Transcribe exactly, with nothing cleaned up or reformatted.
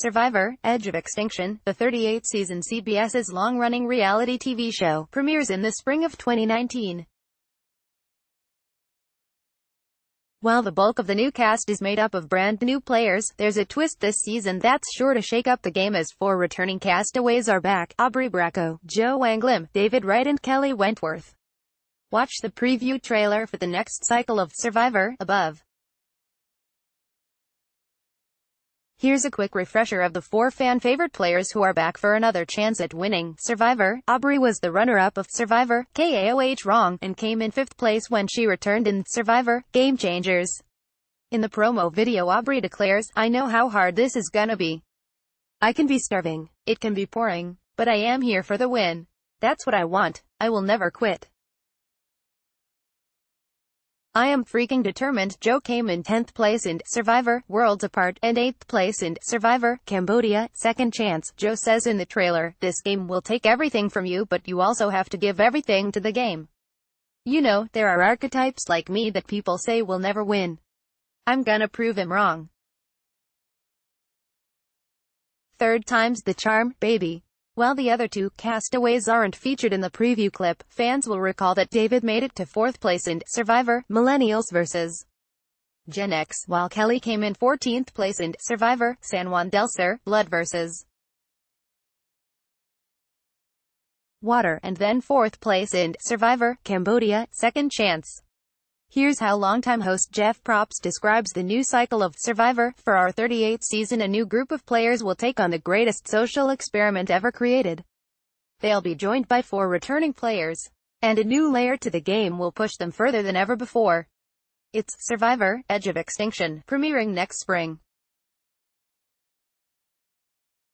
Survivor: Edge of Extinction, the thirty-eighth season CBS's long-running reality T V show, premieres in the spring of twenty nineteen. While the bulk of the new cast is made up of brand-new players, there's a twist this season that's sure to shake up the game as four returning castaways are back: Aubrey Bracco, Joe Anglim, David Wright and Kelly Wentworth. Watch the preview trailer for the next cycle of Survivor, above. Here's a quick refresher of the four fan-favorite players who are back for another chance at winning Survivor. Aubrey was the runner-up of Survivor, Kaôh Rōng, and came in fifth place when she returned in Survivor, Game Changers. In the promo video, Aubrey declares, "I know how hard this is gonna be. I can be starving, it can be pouring, but I am here for the win. That's what I want. I will never quit. I am freaking determined." Joe came in tenth place in Survivor, Worlds Apart, and eighth place in Survivor, Cambodia, Second Chance. Joe says in the trailer, "This game will take everything from you, but you also have to give everything to the game. You know, there are archetypes like me that people say will never win. I'm gonna prove him wrong." Third time's the charm, baby. While the other two castaways aren't featured in the preview clip, fans will recall that David made it to fourth place in Survivor, Millennials versus. Gen X, while Kelly came in fourteenth place in Survivor, San Juan del Sur, Blood versus. Water, and then fourth place in Survivor, Cambodia, Second Chance. Here's how longtime host Jeff Probst describes the new cycle of Survivor. "For our thirty-eighth season, a new group of players will take on the greatest social experiment ever created. They'll be joined by four returning players, and a new layer to the game will push them further than ever before." It's Survivor: Edge of Extinction, premiering next spring.